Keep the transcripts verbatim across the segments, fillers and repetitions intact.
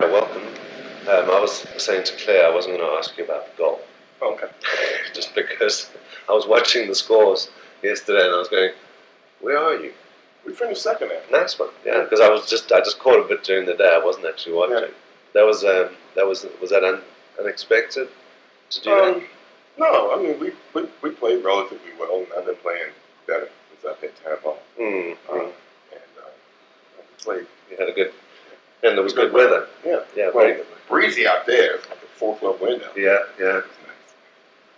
Welcome. Um, I was saying to Claire I wasn't going to ask you about the goal. Oh, okay. Just because I was watching the scores yesterday and I was going, where are you? We finished second half. Nice one. Yeah, because I was just I just caught a bit during the day. I wasn't actually watching. Yeah. That was um, that was was that un, unexpected to do um, that? No, I mean we, we we played relatively well, and I've been playing better since I've had time off. Mm. Um, and uh, I played. You had a good. And there was good, good weather. weather. Yeah, yeah, well, very good. Breezy out there. It's like a four-foot wind out there. Yeah, yeah. It was nice.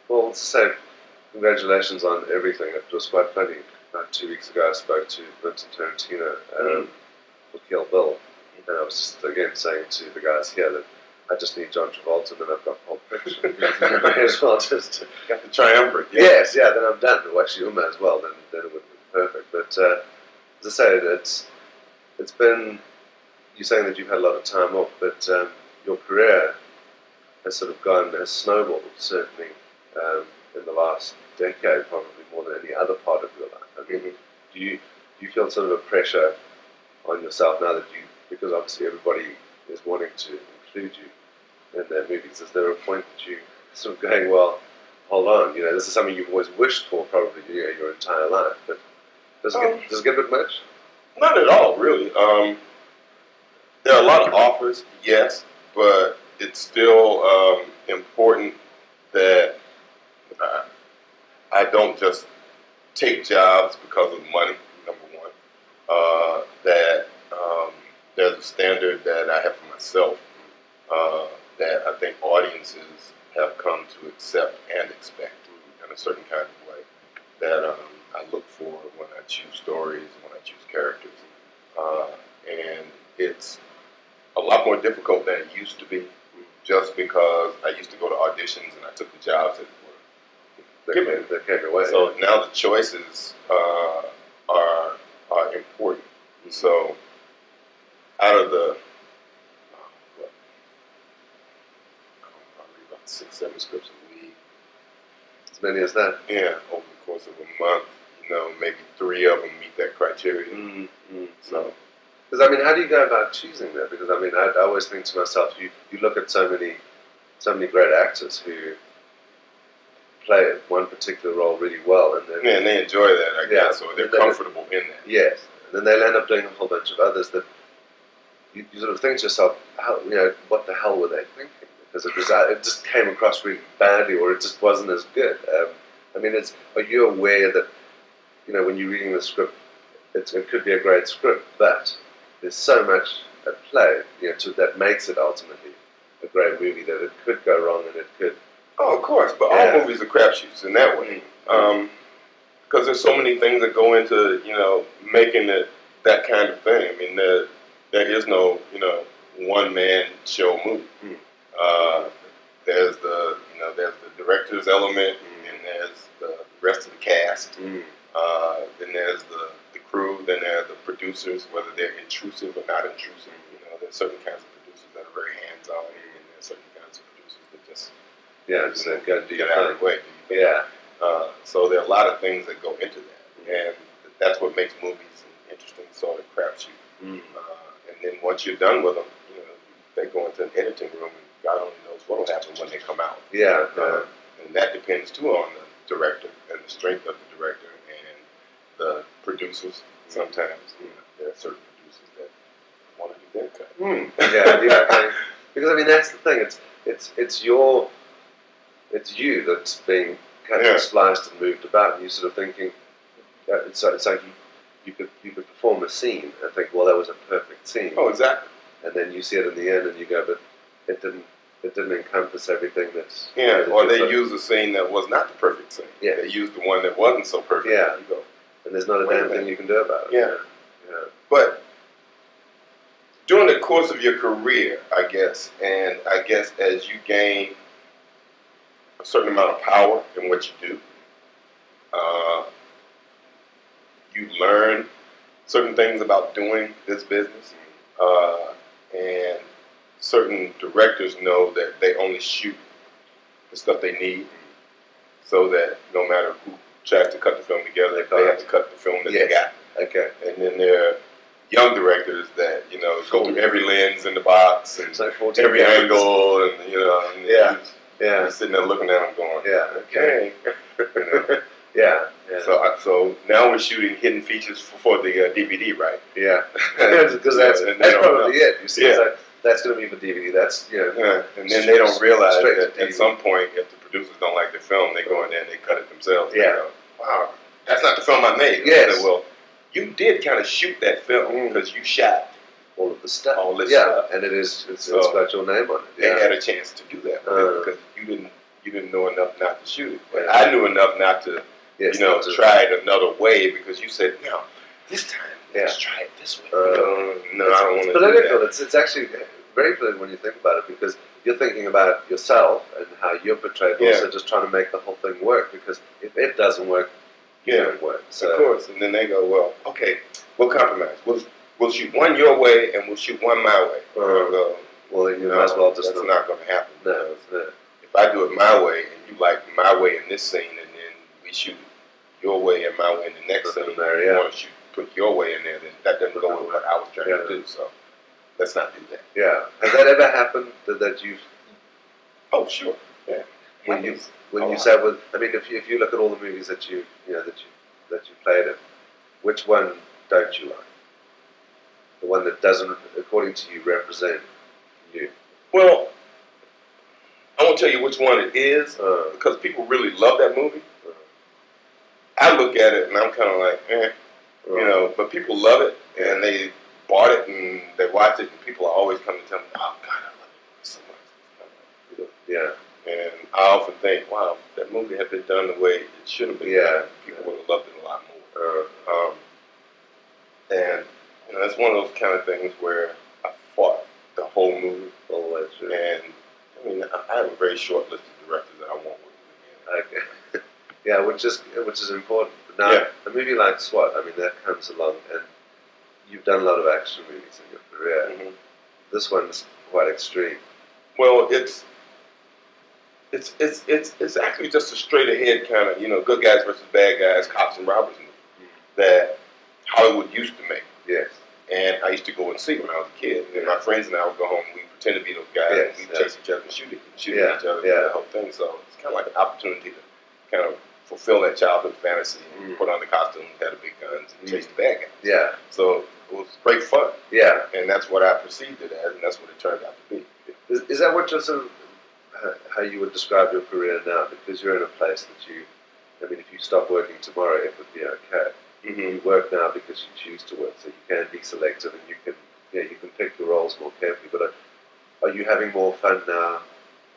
Well, so congratulations on everything. It was quite funny. About two weeks ago, I spoke to Quentin Tarantino um, mm. for Kill Bill, and I was just again saying to the guys here that I just need John Travolta, then I've got Pulp Fiction. May as well just got the triumvirate. Yeah. Yes, yeah. Then I'm done. Well, actually, you may as well. Then, then it would be perfect. But uh, as I say, it's it's been. You're saying that you've had a lot of time off, but um, your career has sort of gone, has snowballed, certainly, um, in the last decade, probably more than any other part of your life. I mean, mm-hmm. do you do you feel sort of a pressure on yourself now that you, because obviously everybody is wanting to include you in their movies, is there a point that you sort of going, well, hold on, you know, this is something you've always wished for probably you know, your entire life, but does it, um, get, does it get a bit much? Not at all, really. Um, There are a lot of offers, yes, but it's still um, important that uh, I don't just take jobs because of money, number one, uh, that um, there's a standard that I have for myself uh, that I think audiences have come to accept and expect in a certain kind of way that um, I look for when I choose stories, when I choose characters, uh, and it's a lot more difficult than it used to be, just because I used to go to auditions and I took the jobs that were given. That came away. So now the choices uh, are are important. Mm-hmm. So out of the what, probably about six, seven scripts a week, as many as that. Yeah, over the course of a month, you know, maybe three of them meet that criteria. Mm-hmm. So. Because, I mean, how do you go about choosing that? Because, I mean, I, I always think to myself, you, you look at so many so many great actors who play one particular role really well. And then, yeah, and they enjoy that, I guess, yeah, or they're comfortable in that. Yes. And then they end up doing a whole bunch of others that you, you sort of think to yourself, how, you know, what the hell were they thinking? Because it, was, it just came across really badly or it just wasn't as good. Um, I mean, it's, are you aware that, you know, when you're reading the script, it's, it could be a great script, but there's so much at play, you know, to, that makes it ultimately a great movie that it could go wrong and it could. Oh, of course, but yeah. All movies are crapshoots in that way, because um, there's so many things that go into, you know, making it that kind of thing. I mean, there there is no, you know, one man show movie. Mm. Uh, there's the, you know, there's the director's element, mm. and there's the rest of the cast. Mm. Uh, then there's the. Crew, then there are the producers, whether they're intrusive or not intrusive. You know, there's certain kinds of producers that are very hands-on, and there's certain kinds of producers that just yeah, just you know, gotta do get out of the way. Yeah. Uh, so there are a lot of things that go into that, mm-hmm. and that's what makes movies an interesting sort of crapshoot. Mm-hmm. Uh, and then once you're done with them, you know, they go into an editing room, and God only knows what will happen when they come out. Yeah. Uh, uh, and that depends too on the director and the strength of the director. The producers sometimes, you know, there are certain producers that want to do their cut. Mm. Yeah, yeah. I mean, because I mean that's the thing. It's it's it's your it's you that's being kind yeah. of sliced and moved about, and you're sort of thinking. Uh, it's, it's like you, you could you could perform a scene and think, well, that was a perfect scene. Oh, exactly. And then you see it in the end, and you go, but it didn't it didn't encompass everything that's yeah. You know, or they so. Used a scene that was not the perfect scene. Yeah. They used the one that wasn't so perfect. Yeah. You go. And there's not a damn thing you can do about it. Yeah. yeah. But during the course of your career, I guess, and I guess as you gain a certain amount of power in what you do, uh, you learn certain things about doing this business. Uh, and certain directors know that they only shoot the stuff they need so that no matter who tries to cut the film together, they have to cut the film that yes. they got. Okay. And then there are young directors that, you know, know, go through every lens in the box and so every angle, and you know, and yeah, you, yeah, sitting there looking at him going, yeah, okay, you know. Yeah, yeah. So I, so now we're shooting hidden features for, for the uh, D V D, right? Yeah, because that's yeah, that's probably know. it. You see, yeah. like, that's going to be the D V D. That's you know, yeah, and then they don't realize that at some point, if the producers don't like the film, they go in there and they cut it themselves. Yeah, go, wow, that's not the film I made. Yes. Say, well, you did kind of shoot that film because mm. you shot all of the stuff. All this yeah. stuff, and it is it's, so it's got your name on it. Yeah. They had a chance to do that uh, because you didn't you didn't know enough not to shoot it. But yeah. I knew enough not to. Yes, you know, try it another way because you said, no, this time, yeah. let's try it this way. Uh, no, I don't want to do that. It's, it's actually very good when you think about it because you're thinking about yourself and how you're portrayed, but yeah. also just trying to make the whole thing work because if it doesn't work, you yeah. don't work. So. Of course. And then they go, well, okay, we'll compromise. We'll, we'll shoot one your way and we'll shoot one my way. Uh, go, well, then you no, might as well just that's not, not going to happen. No, no. If I do it my way and you like my way in this scene, shoot your way and my way in the next thing there, yeah. you want to shoot, put your way in there, then that doesn't go with what I was trying yeah. to do, so let's not do that. Yeah. Has that ever happened that, that you've... Oh, sure. Yeah. When you when oh, you sat with... I mean, if you, if you look at all the movies that you you know, that you that you played in, which one don't you like? The one that doesn't, according to you, represent you? Well, I won't tell you which one it is, uh, because people really love that movie. I look at it and I'm kind of like, eh, you right. know, but people love it and they bought it and they watch it and people always come to tell me, oh, God, I love it so much. Yeah. And I often think, wow, if that movie had been done the way it should have been yeah. done, people yeah. would have loved it a lot more. Uh, um, and, you know, that's one of those kind of things where I fought the whole movie. Oh, that's true. And, I mean, I have a very short list of directors that I want with again. Okay. Yeah, which is which is important. Now, yeah. a movie like SWAT, I mean, that comes along, and you've done a lot of action movies in your career. Mm-hmm. This one's quite extreme. Well, it's it's it's it's it's actually just a straight ahead kind of you know good guys versus bad guys, cops and robbers movie mm-hmm. that Hollywood used to make. Yes, and I used to go and see when I was a kid. And my friends and I would go home. And we pretend to be those guys. Yes, and we'd yes. chase each other and shoot, shoot yeah, at each other. Yeah, and the whole thing. So it's kind of like an opportunity to kind of fulfill that childhood fantasy and mm. put on the costumes, had the big guns, and mm. chase the bad guys. Yeah. So it was great fun. Yeah. And that's what I perceived it as, and that's what it turned out to be. Is, is that what you're sort of, how you would describe your career now? Because you're in a place that you, I mean, if you stop working tomorrow, it would be okay. Mm-hmm. You work now because you choose to work, so you can be selective and you can, yeah, you can pick your roles more carefully. But are you having more fun now?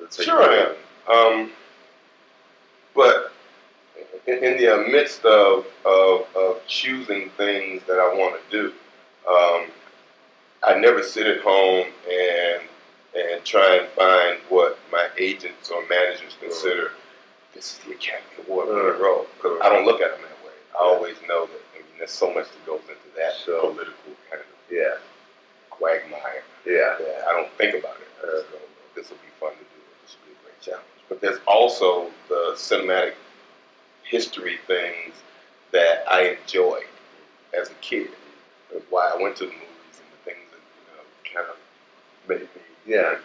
Than say sure, I am. Um, but in, in the midst of, of, of choosing things that I want to do, um, I never sit at home and and try and find what my agents or managers consider this is the Academy Award winning role. Because I don't look at them that way. I always know that I mean, there's so much that goes into that so, political kind of yeah. quagmire. Yeah, that I don't think about it. Uh, so this will be fun to do. This will be a great challenge. But there's also the cinematic history things that I enjoyed as a kid. That's why I went to the movies and the things that you know kind of made me yeah.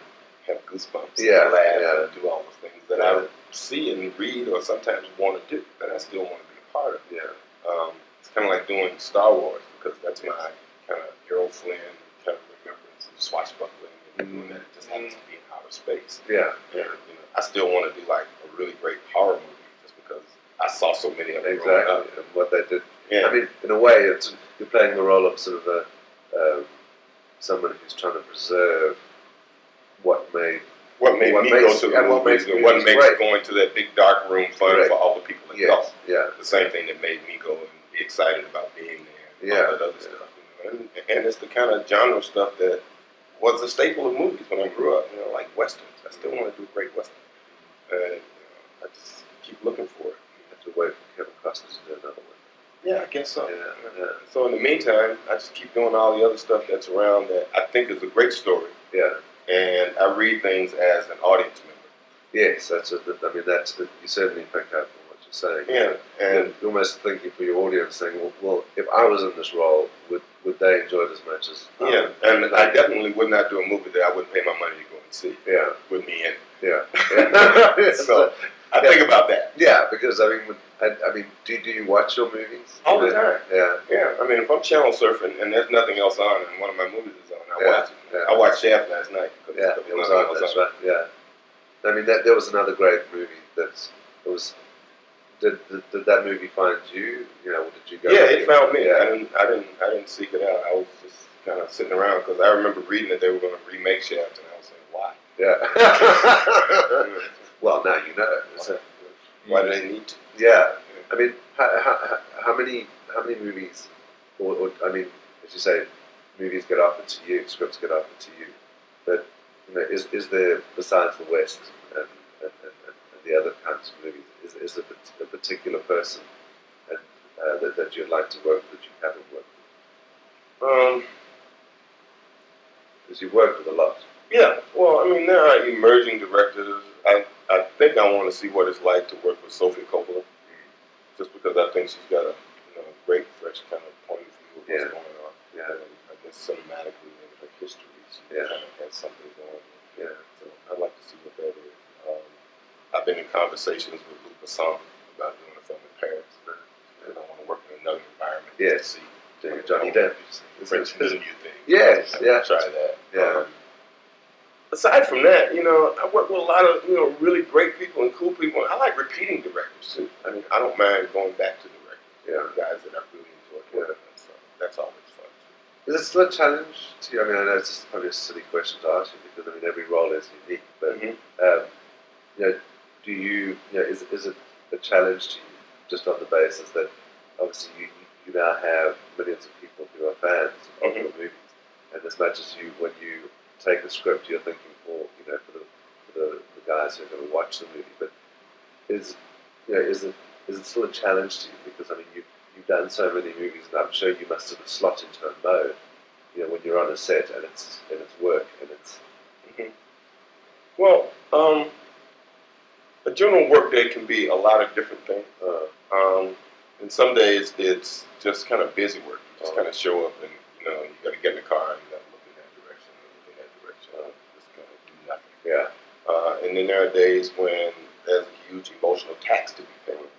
have goosebumps yeah, and laugh yeah. and do all those things that yeah. I would see and read or sometimes want to do that I still want to be a part of. Yeah. Um, it's kind of like doing Star Wars because that's yes. my kind of Errol Flynn kind of remembrance of swashbuckling and mm. doing that. It just happens to be in outer space. Yeah. yeah. And, you know, I still want to do like a really great horror movie just because I saw so many of them. Exactly, up. And what they did. Yeah. I mean, in a way, it's, you're playing the role of sort of a um, someone who's trying to preserve what made what made what me makes, go to the and movies, and what makes great. Going to that big dark room fun Correct. For all the people involved. Yes. Yeah, the same thing that made me go and be excited about being there. And yeah, all that other yeah. stuff. You know? and, and it's the kind of genre stuff that was a staple of movies when I grew up. You know, like westerns. I still want to do a great western. And you know, I just keep looking for it. That's a way for Kevin Costner to do another one. Yeah, I guess so. Yeah, yeah. So in the meantime, I just keep doing all the other stuff that's around that I think is a great story. Yeah. And I read things as an audience member. Yes, that's. A, I mean, that's. A, you certainly picked up on what you saying. Yeah, and you're almost thinking for your audience, saying, well, well, if I was in this role, would would they enjoy it as much as? Um, yeah, and I definitely would not do a movie that I wouldn't pay my money to go and see. Yeah, with me in. Yeah. yeah. so I yeah. think about that. Yeah, because I mean, I, I mean, do do you watch your movies all the time? Yeah, yeah. I mean, if I'm channel surfing and there's nothing else on, and one of my movies is on, I yeah. watch it. Yeah. I watched Shaft last night. Yeah, it was on. That's right. Yeah. I mean, that there was another great movie that's it was. Did, did, did that movie find you? You know, did you go? Yeah, it found me. Yeah. I didn't, I didn't, I didn't seek it out. I was just kind of sitting around because I remember reading that they were going to remake Shaft, and I was like, why? Yeah. Well, now you know. So, why do they need to? Yeah. I mean, how, how, how many how many movies, or, or I mean, as you say, movies get offered to you, scripts get offered to you, but you know, is is there besides the West and and, and, and the other kinds of movies? Is, is it a particular person and, uh, that, that you'd like to work with that you haven't worked with? Because um, you've worked with a lot. Yeah, well, I mean, there are emerging directors. I, I think I want to see what it's like to work with Sofia Coppola, mm-hmm. just because I think she's got a you know, great, fresh kind of point of view of what's yeah. going on. Yeah. And I guess cinematically, in her history, she yeah. kind of has something going. Yeah. So I'd like to see what that is. Um, I've been in conversations with Song about doing a film in Paris. But I don't want to work in another environment. Yes. To see Johnny Depp. French New thing. Yes. Yeah. Try that. Yeah. Um, aside from that, you know, I work with a lot of you know really great people and cool people. I like repeating directors too. I mean, I don't mind going back to directors. Yeah. The guys that I really enjoy working with. Yeah. So that's always fun too. Is it still a challenge to you? I mean, I know it's probably a silly question to ask you because I mean every role is unique, but mm-hmm. um, you know. Do you, you know, is, is it a challenge to you just on the basis that obviously you, you now have millions of people who are fans of mm-hmm. your movies, and as much as you, when you take a script, you're thinking for, you know, for the, for the, the guys who are going to watch the movie, but is, you know, is it, is it still a challenge to you? Because, I mean, you've, you've done so many movies, and I'm sure you must sort of slot into a mode, you know, when you're on a set, and it's, and it's work, and it's... Mm-hmm. Well, um... a general work day can be a lot of different things. Uh, um, and some days it's just kind of busy work. You just uh, kind of show up and, you know, you got to get in the car and you got to look in that direction and look in that direction. Uh, just kind of do nothing. Yeah. Uh, and then there are days when there's a huge emotional tax to be paid.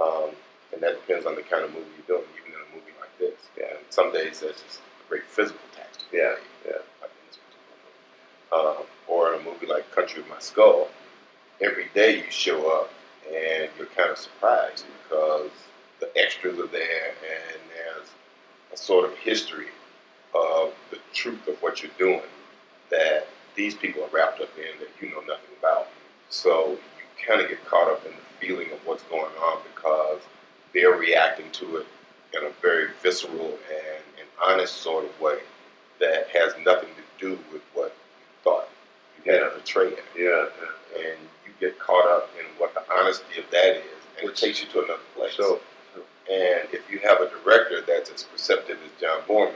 Um, and that depends on the kind of movie you're doing, even in a movie like this. Yeah. And some days there's just a great physical tax to be yeah. paid. Yeah. Like in this particular movie. Uh, or in a movie like Country of My Skull, every day you show up and you're kind of surprised because the extras are there and there's a sort of history of the truth of what you're doing that these people are wrapped up in that you know nothing about. So you kind of get caught up in the feeling of what's going on because they're reacting to it in a very visceral and an honest sort of way that has nothing to do with what you thought you had yeah. portrayed. Yeah. And get caught up in what the honesty of that is, and it takes you to another place. Sure, sure. And if you have a director that's as perceptive as John Borman,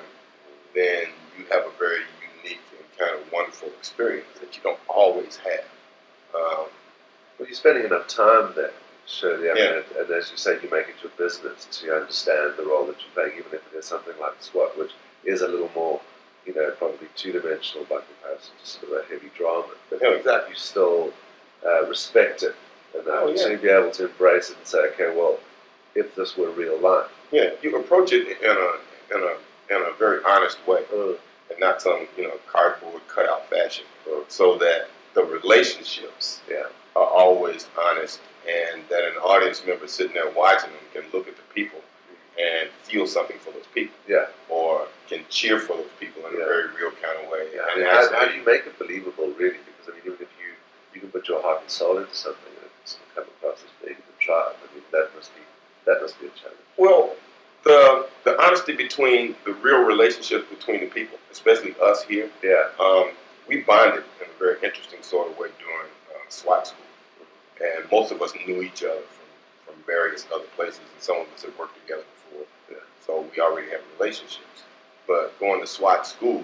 then you have a very unique and kind of wonderful experience that you don't always have. Um, well, you're spending enough time there, surely. I yeah. mean, and, and as you say, you make it your business to understand the role that you're playing, even if it is something like SWAT, which is a little more, you know, probably two-dimensional by comparison to sort of a heavy drama. But yeah, exactly. you still... Uh, respect it and uh, oh, yeah. to be able to embrace it and say, okay, well, if this were real life. Yeah, you approach it in a in a in a very honest way mm. and not some, you know, cardboard cutout fashion. Mm. So that the relationships yeah. are always honest and that an audience member sitting there watching them can look at the people and feel something for those people. Yeah. Or can cheer for those people in yeah. a very real kind of way. Yeah. And I mean, how, how do you make it believable really? Because I mean even if you you can put your heart and soul into something and it's come across as being the trial. I mean, that must be that must be a challenge. Well, the the honesty between the real relationships between the people, especially us here. Yeah. Um, we bonded in a very interesting sort of way during uh, SWAT school, mm-hmm. and most of us knew each other from, from various other places, and some of us had worked together before. Yeah. So we already had relationships. But going to SWAT school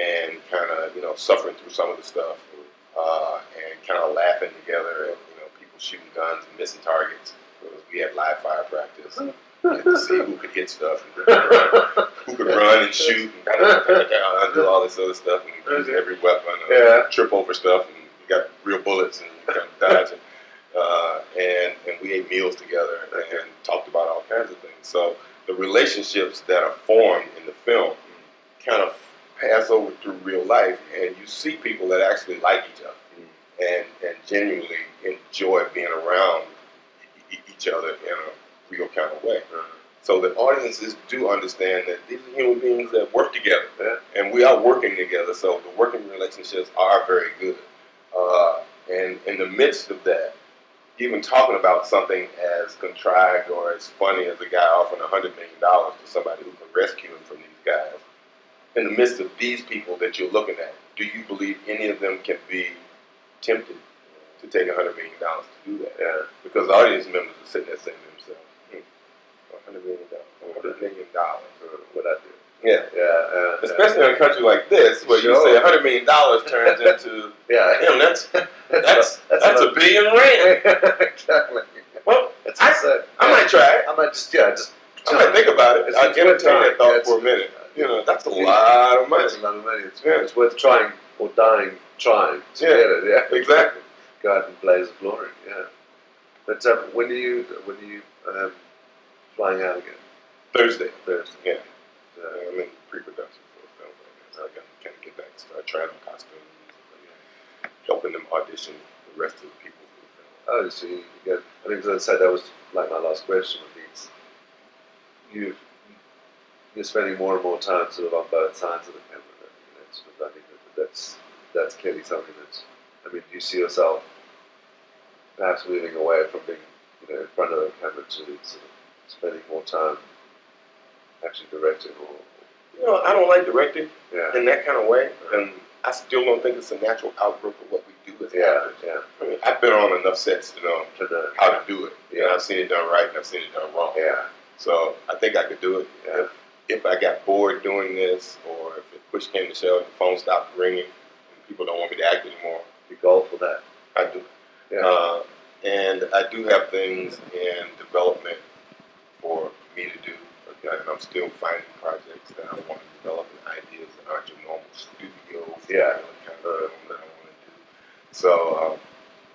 and kind of you know suffering through some of the stuff. Uh, and kind of laughing together, and, you know, people shooting guns and missing targets, We had live fire practice to see who could hit stuff, who could run, who could run and shoot, and do all this other stuff, and use every weapon, and yeah. trip over stuff, and you got real bullets, and you kind of dodge, and, uh, and, and we ate meals together and talked about all kinds of things. So the relationships that are formed in the film kind of pass over through real life, and you see people that actually like each other and, and genuinely enjoy being around each other in a real kind of way. Mm-hmm. So the audiences do understand that these are human beings that work together, yeah. and we are working together, so the working relationships are very good. Uh, and in the midst of that, even talking about something as contrived or as funny as a guy offering one hundred million dollars to somebody who can rescue him from these guys, in the midst of these people that you're looking at, do you believe any of them can be tempted to take one hundred million dollars to do that? Yeah. Because audience members are sitting there saying to themselves, hmm, one hundred million dollars, one hundred million dollars, what I do. Yeah. yeah uh, Especially uh, in a country like this, where sure. you say one hundred million dollars turns into, yeah, damn, that's, that's, that's, that's, that's a billion rand. Exactly. Well, that's I, I, I might try it. I might just, yeah, just. I might think about it. I'll entertain that thought for a minute. You know, that's a lot of money. That's a lot of money. It's, yeah. it's worth trying or dying trying to yeah. get it. Yeah, exactly. Go out and blaze of glory. Yeah. But um, when are you when are you um, flying out again? Thursday. Thursday. Yeah. So, yeah, I'm in pre-production for a film. So I got to kind of get back to start trying on costumes, and helping them audition the rest of the people for the film. Oh, so you go. I mean, because I'd say that was like my last question. With these, you've. You're spending more and more time sort of on both sides of the camera. You know, sort of, I mean, that's that's clearly something that's. I mean, do you see yourself perhaps moving away from being, you know, in front of the camera to sort of spending more time actually directing, or? You know, I don't like directing yeah. in that kind of way, and I still don't think it's a natural outgrowth of what we do as yeah, actors. Yeah. I mean, I've been on enough sets to know how to do it. Yeah, you know, I've seen it done right and I've seen it done wrong. Yeah. So I think I could do it. Yeah. If, If I got bored doing this, or if the push came to shove, the phone stopped ringing, and people don't want me to act anymore, you go for that. I do. Yeah. Uh, and I do have things in development for me to do. Okay. And I'm still finding projects that I want to develop and ideas that aren't your normal studio yeah. kind of film that I want to do. So um,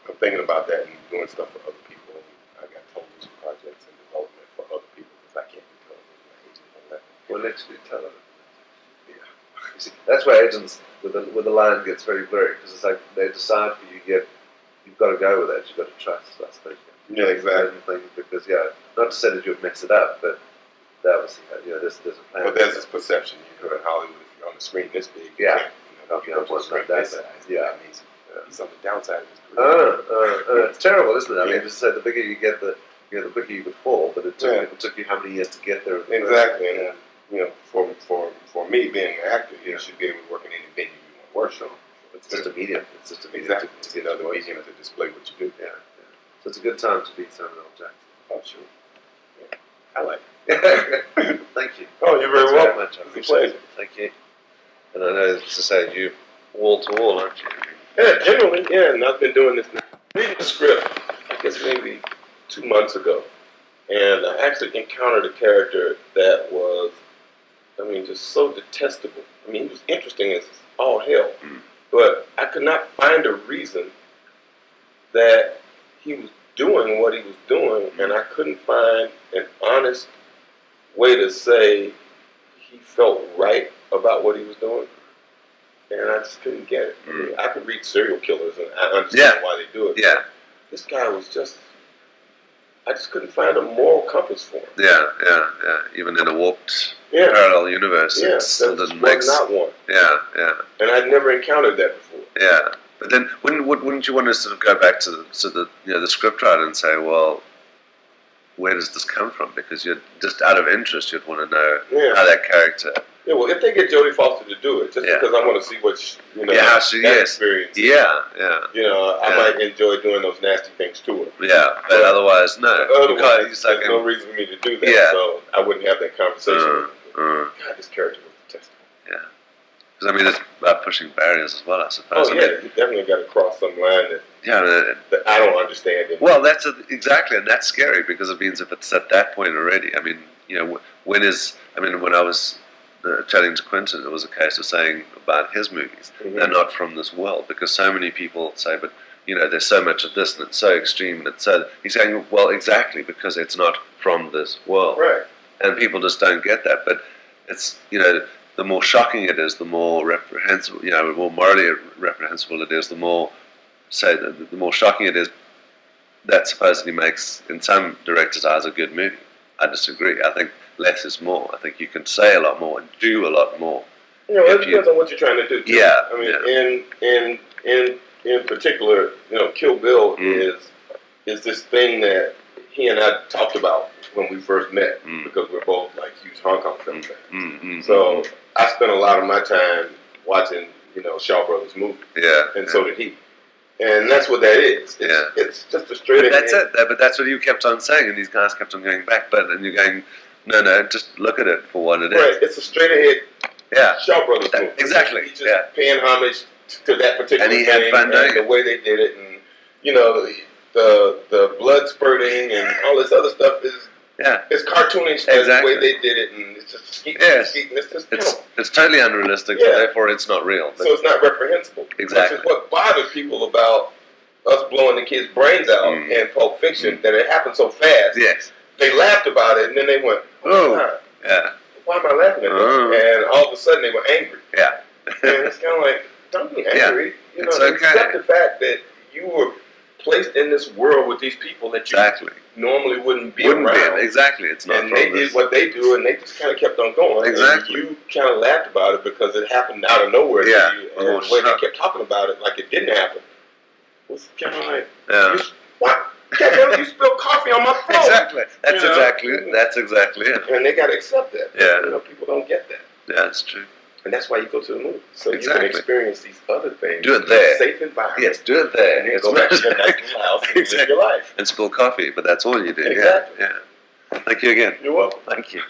I'm thinking about that and doing stuff for other people. I got totally projects in development for other people because I can't. Well, literally tell them. Yeah. You see, that's where agents with the with the line gets very blurry, because it's like they decide for you, yet you've got to go with that. You've got to trust us. Yeah, exactly. Things, because yeah, not to say that you'd mess it up, but that was you know there's there's a plan. But there's this perception you know in Hollywood, if you're on the screen this big, you yeah, can't, you know, if you're on the screen this size, yeah, that means he's on the downside of his career. Oh, uh, uh, it's terrible, isn't it? I yeah. mean, just say the bigger you get, the you know the quicker you would fall. But it took yeah. it took you how many years to get there? Exactly. Yeah. You know, for for for me being an actor, you yeah. should be able to work in any venue you want to work. Sure. It's just a medium. It's just a medium exactly. to, to get another medium to display what you do. Yeah, yeah. So it's a good time to be Samuel L. Jackson. Oh, sure. Yeah. I like it. Thank you. Oh, you're very Thanks welcome. Very much. I appreciate it. Thank you. And I know, as I say, you wall to wall, aren't you? Yeah, generally, yeah. And I've been doing this now. Reading the script, I guess maybe two months ago, and I actually encountered a character that was. I mean, just so detestable. I mean, he was interesting as all hell. Mm. But I could not find a reason that he was doing what he was doing, and I couldn't find an honest way to say he felt right about what he was doing. And I just couldn't get it. Mm. I mean, I could read serial killers, and I understand yeah. why they do it. Yeah. This guy was just... I just couldn't find a moral compass for him. Yeah, yeah, yeah. Even in a warped yeah. parallel universe, yeah, it still doesn't make sense. Not one. Yeah, yeah. And I'd never encountered that before. Yeah, but then wouldn't wouldn't you want to sort of go back to the to the you know the scriptwriter and say, well, where does this come from? Because you're just out of interest, you'd want to know yeah. how that character. Yeah, well, if they get Jodie Foster to do it, just yeah. because I want to see what she, you know, yeah, she, that yes. experience. Yeah, yeah. You know, I yeah. might enjoy doing those nasty things to her. Yeah, but, but otherwise, no. Otherwise, he's like there's a, no reason for me to do that, yeah. so I wouldn't have that conversation. Uh, with uh, God, this character was detestable. Yeah. Because, I mean, it's about pushing barriers as well, I suppose. Oh, yeah, I mean, you definitely got to cross some line that, yeah, the, that I don't understand. Anymore. Well, that's a, exactly, and that's scary, because it means if it's at that point already, I mean, you know, when is, I mean, when I was uh, chatting to Quentin, it was a case of saying about his movies. Mm-hmm. They're not from this world, because so many people say, but, you know, there's so much of this, and it's so extreme, and it's so, he's saying, well, exactly, because it's not from this world. Right. And people just don't get that, but it's, you know, the more shocking it is, the more reprehensible, you know, the more morally reprehensible it is, the more, say, the, the more shocking it is, that supposedly makes, in some directors' eyes, a good movie. I disagree. I think less is more. I think you can say a lot more and do a lot more. You know, it depends on what you're trying to do, too. Yeah. I mean, yeah. in in in in particular, you know, Kill Bill mm. is is this thing that he and I talked about when we first met, mm. because we're both like huge Hong Kong film fans. Mm, mm, so mm. I spent a lot of my time watching, you know, Shaw Brothers movies. Yeah, and yeah. so did he. And that's what that is. It's, yeah. it's just a straight. But that's hand. it. But that's what you kept on saying, and these guys kept on going back. But and you're going, no, no, just look at it for what it is. Right. It's a straight ahead. Yeah. Shaw Brothers that, movie. Exactly. He's just yeah. paying homage to that particular. And he had thing, fun doing it. The way they did it, and you know. The the blood spurting and all this other stuff is yeah it's cartoonish exactly. the way they did it, and it's just skeet, yes. skeet, and it's just it's, it's totally unrealistic, yeah. so therefore it's not real. So it's not reprehensible. Exactly, which is what bothers people about us blowing the kids' brains out mm. in Pulp Fiction mm. that it happened so fast. Yes, they laughed about it and then they went, oh, oh yeah, why am I laughing at oh. this? And all of a sudden they were angry. Yeah, and it's kind of like, don't be angry. Yeah. You know, it's okay. Accept the fact that you were placed in this world with these people that you exactly. normally wouldn't be wouldn't around. Be, exactly, it's not. And they this. did what they do, and they just kind of kept on going. Exactly. And you kind of laughed about it because it happened out of nowhere. Yeah. To you, and oh, the way they kept talking about it like it didn't happen was kind of like, yeah. what? You spilled coffee on my phone. Exactly. That's you know? exactly. That's exactly it. And they got to accept that. Yeah. You know, people don't get that. Yeah, that's true. And that's why you go to the movies. So exactly. you can experience these other things. Do it there. In a safe environment. Yes, do it there. And then go back to your nice house and exactly. live your life. And spill coffee, but that's all you do. Exactly. Yeah. yeah. Thank you again. You're welcome. Thank you.